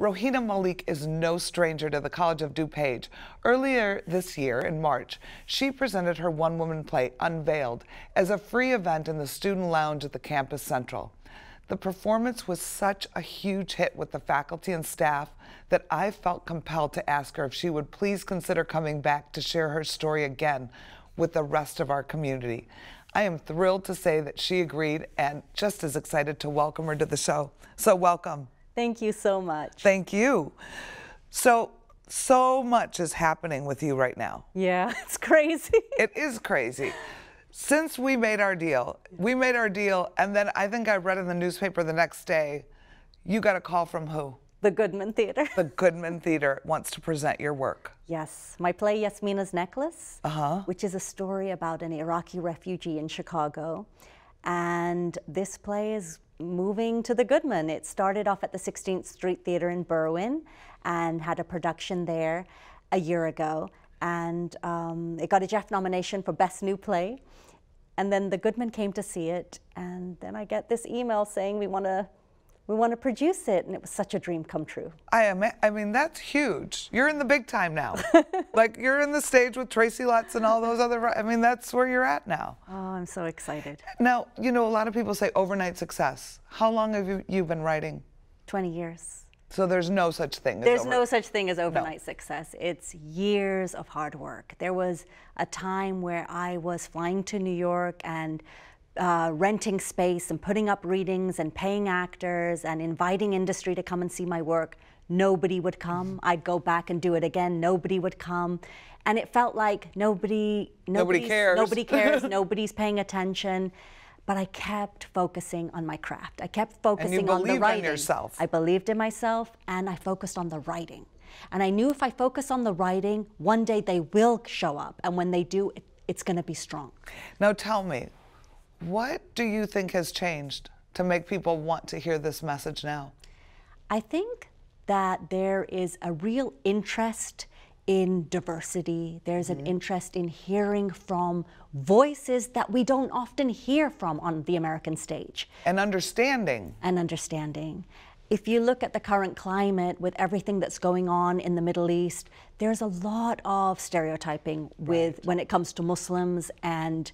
Rohina Malik is no stranger to the College of DuPage. Earlier this year, in March, she presented her one-woman play, Unveiled, as a free event in the student lounge at the campus central. The performance was such a huge hit with the faculty and staff that I felt compelled to ask her if she would please consider coming back to share her story again with the rest of our community. I am thrilled to say that she agreed and just as excited to welcome her to the show. So welcome. Thank you so much. Thank you. So much is happening with you right now. Yeah, it's crazy. It is crazy. Since we made our deal, and then I think I read in the newspaper the next day, you got a call from who? The Goodman Theatre. The Goodman Theatre wants to present your work. Yes, my play Yasmina's Necklace, which is a story about an Iraqi refugee in Chicago. And this play is moving to the Goodman. It started off at the 16th Street Theatre in Berwyn and had a production there a year ago. And it got a Jeff nomination for Best New Play. And then the Goodman came to see it. And then I get this email saying we want to produce it. And it was such a dream come true. I mean, that's huge. You're in the big time now. Like, you're in the stage with Tracy Letts and all those other, I mean, that's where you're at now. Oh, I'm so excited. Now, you know, a lot of people say overnight success. How long have you been writing? 20 years. So there's no such thing as overnight success. It's years of hard work. There was a time where I was flying to New York and renting space and putting up readings and paying actors and inviting industry to come and see my work. Nobody would come. I'd go back and do it again. Nobody would come. And it felt like nobody cares. Nobody cares. Nobody's paying attention. But I kept focusing on my craft. I kept focusing on the writing. And you believed in yourself. I believed in myself, and I focused on the writing. And I knew if I focus on the writing, one day they will show up. And when they do, it's going to be strong. Now tell me, what do you think has changed to make people want to hear this message now? I think that there is a real interest in diversity. There's an interest in hearing from voices that we don't often hear from on the American stage. And understanding. And understanding. If you look at the current climate with everything that's going on in the Middle East, there's a lot of stereotyping when it comes to Muslims and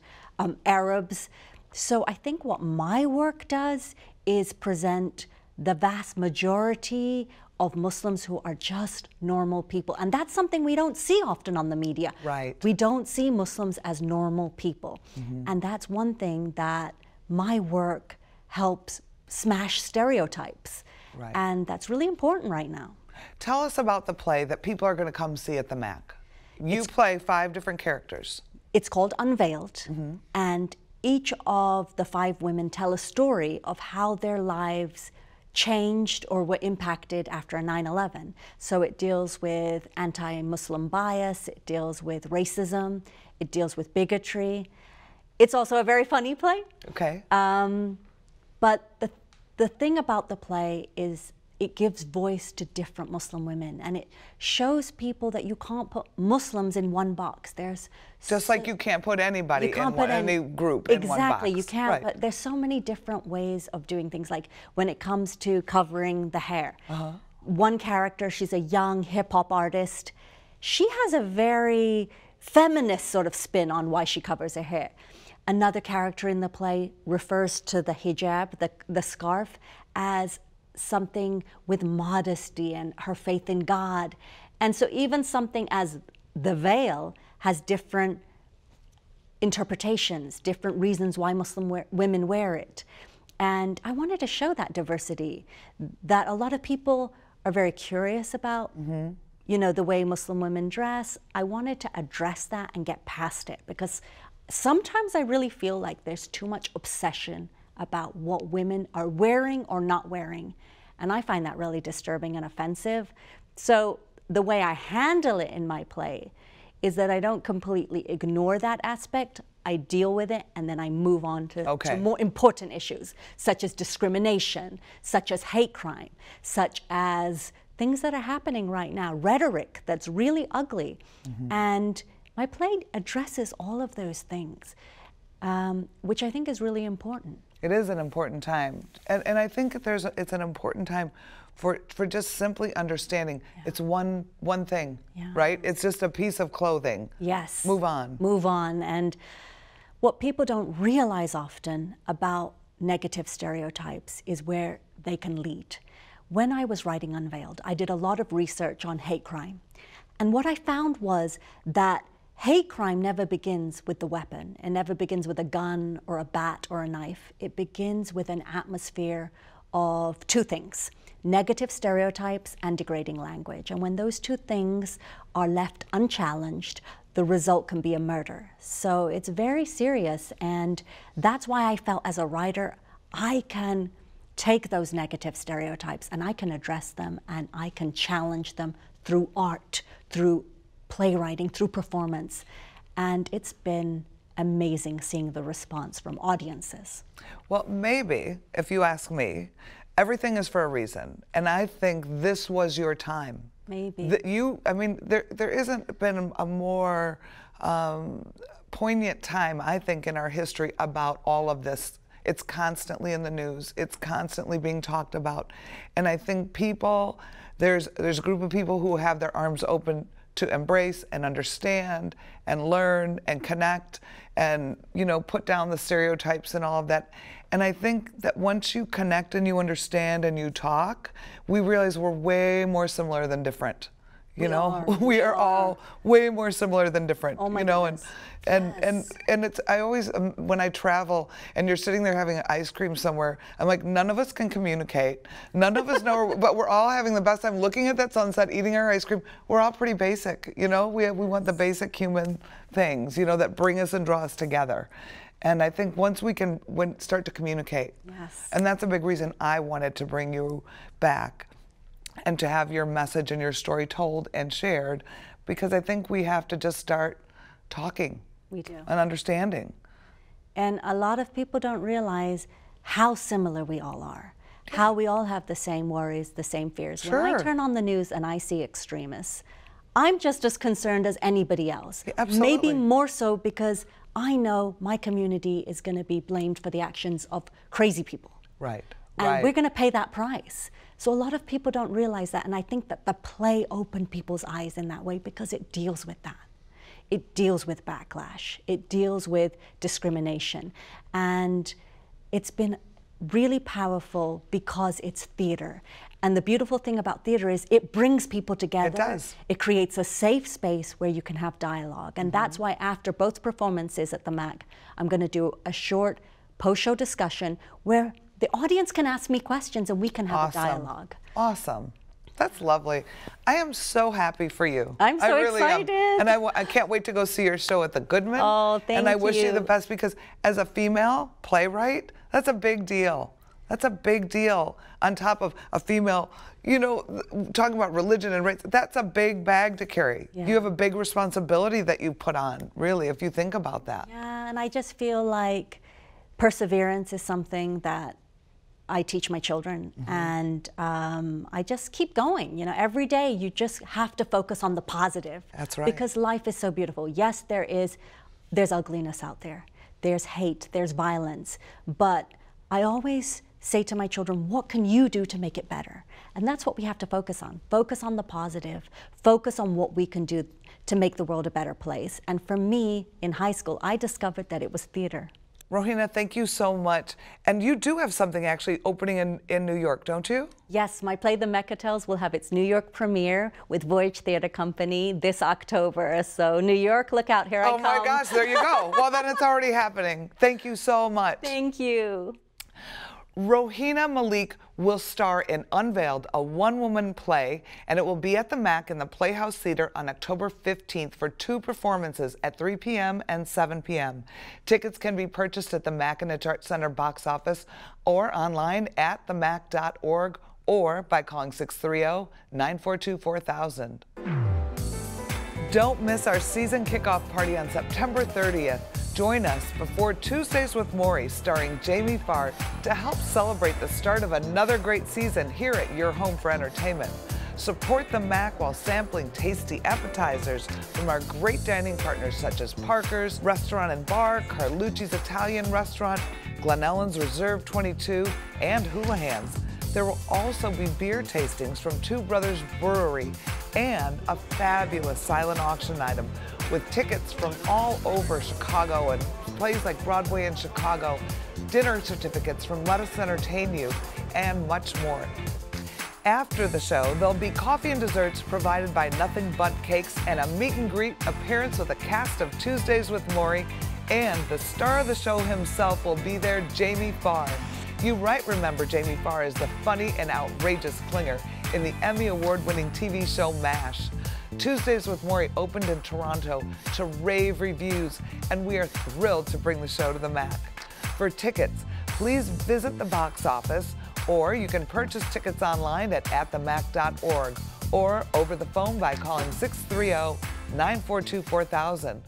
Arabs. So I think what my work does is present the vast majority of Muslims who are just normal people. And that's something we don't see often on the media. Right. We don't see Muslims as normal people. And that's one thing that my work helps smash stereotypes. Right. And that's really important right now. Tell us about the play that people are going to come see at the MAC. You play 5 different characters. It's called Unveiled. And each of the 5 women tell a story of how their lives changed or were impacted after 9/11. So it deals with anti-Muslim bias, it deals with racism, it deals with bigotry. It's also a very funny play. Okay. But the thing about the play is it gives voice to different Muslim women, and it shows people that you can't put Muslims in one box. There's just like you can't put anybody in one, any group in one box. Exactly, you can't. Right. But there's so many different ways of doing things. Like when it comes to covering the hair, one character, she's a young hip hop artist. She has a very feminist sort of spin on why she covers her hair. Another character in the play refers to the hijab, the scarf, as something with modesty and her faith in God. And so even something as the veil has different interpretations, different reasons why Muslim women wear it. And I wanted to show that diversity, that a lot of people are very curious about, you know, the way Muslim women dress. I wanted to address that and get past it, because sometimes I really feel like there's too much obsession about what women are wearing or not wearing. And I find that really disturbing and offensive. So the way I handle it in my play is that I don't completely ignore that aspect. I deal with it, and then I move on to more important issues, such as discrimination, such as hate crime, such as things that are happening right now, rhetoric that's really ugly. And my play addresses all of those things, which I think is really important. It is an important time, and I think that it's an important time for just simply understanding it's one thing, right? It's just a piece of clothing. Yes. Move on. Move on. And what people don't realize often about negative stereotypes is where they can lead. When I was writing Unveiled, I did a lot of research on hate crime. And what I found was that hate crime never begins with the weapon. It never begins with a gun or a bat or a knife. It begins with an atmosphere of two things: negative stereotypes and degrading language. And when those two things are left unchallenged, the result can be a murder. So it's very serious, and that's why I felt as a writer, I can take those negative stereotypes and I can address them and I can challenge them through art, through playwriting, through performance. And it's been amazing seeing the response from audiences. Well, maybe, if you ask me, everything is for a reason. And I think this was your time. Maybe. I mean, there isn't been a more poignant time, I think, in our history about all of this. It's constantly in the news. It's constantly being talked about. And I think people, there's a group of people who have their arms open to embrace and understand and learn and connect and, you know, put down the stereotypes and all of that. And I think that once you connect and you understand and you talk, we realize we're way more similar than different. We are all way more similar than different. Oh my goodness. And it's, I always, when I travel and you're sitting there having ice cream somewhere, I'm like, none of us can communicate. None of us know, but we're all having the best time looking at that sunset, eating our ice cream. We're all pretty basic, you know? We want the basic human things, you know, that bring us and draw us together. And I think once we can start to communicate, and that's a big reason I wanted to bring you back and to have your message and your story told and shared, because I think we have to just start talking. We do. And understanding. And a lot of people don't realize how similar we all are, how we all have the same worries, the same fears. Sure. When I turn on the news and I see extremists, I'm just as concerned as anybody else. Yeah, absolutely. Maybe more so because I know my community is gonna be blamed for the actions of crazy people. Right. And we're gonna pay that price. So a lot of people don't realize that, and I think that the play opened people's eyes in that way because it deals with that. It deals with backlash. It deals with discrimination. And it's been really powerful because it's theater. And the beautiful thing about theater is it brings people together. It does. It creates a safe space where you can have dialogue. And that's why after both performances at the MAC, I'm gonna do a short post-show discussion where the audience can ask me questions and we can have a dialogue. Awesome. That's lovely. I am so happy for you. I'm so excited. And I can't wait to go see your show at the Goodman. Oh, thank you. And I wish you the best, because as a female playwright, that's a big deal. That's a big deal. On top of a female, you know, talking about religion and race, that's a big bag to carry. Yeah. You have a big responsibility that you put on, really, if you think about that. Yeah, and I just feel like perseverance is something that I teach my children, and I just keep going. You know, every day you just have to focus on the positive. That's right. Because life is so beautiful. Yes, there's ugliness out there. There's hate, there's violence. But I always say to my children, what can you do to make it better? And that's what we have to focus on. Focus on the positive. Focus on what we can do to make the world a better place. And for me, in high school, I discovered that it was theater. Rohina, thank you so much. And you do have something actually opening in New York, don't you? Yes, my play, The Mecca Tales, will have its New York premiere with Voyage Theatre Company this October. So New York, look out, here I come. Oh my gosh, there you go. Well, then it's already happening. Thank you so much. Thank you. Rohina Malik will star in Unveiled, a one-woman play, and it will be at the MAC in the Playhouse Theater on October 15th for two performances at 3 p.m. and 7 p.m. Tickets can be purchased at the MAC and its Arts Center box office or online at themac.org or by calling 630-942-4000. Don't miss our season kickoff party on September 30th. Join us before Tuesdays with Morrie, starring Jamie Farr, to help celebrate the start of another great season here at your home for entertainment. Support the MAC while sampling tasty appetizers from our great dining partners such as Parker's Restaurant and Bar, Carlucci's Italian Restaurant, Glen Ellens Reserve 22, and Houlihan's. There will also be beer tastings from Two Brothers Brewery and a fabulous silent auction item with tickets from all over Chicago and plays like Broadway in Chicago, dinner certificates from Let Us Entertain You, and much more. After the show, there'll be coffee and desserts provided by Nothing But Cakes and a meet and greet appearance with a cast of Tuesdays with Morrie, and the star of the show himself will be there, Jamie Farr. You right remember Jamie Farr as the funny and outrageous clinger in the Emmy Award-winning TV show MASH. Tuesdays with Morrie opened in Toronto to rave reviews, and we are thrilled to bring the show to the MAC. For tickets, please visit the box office, or you can purchase tickets online at themac.org or over the phone by calling 630-942-4000.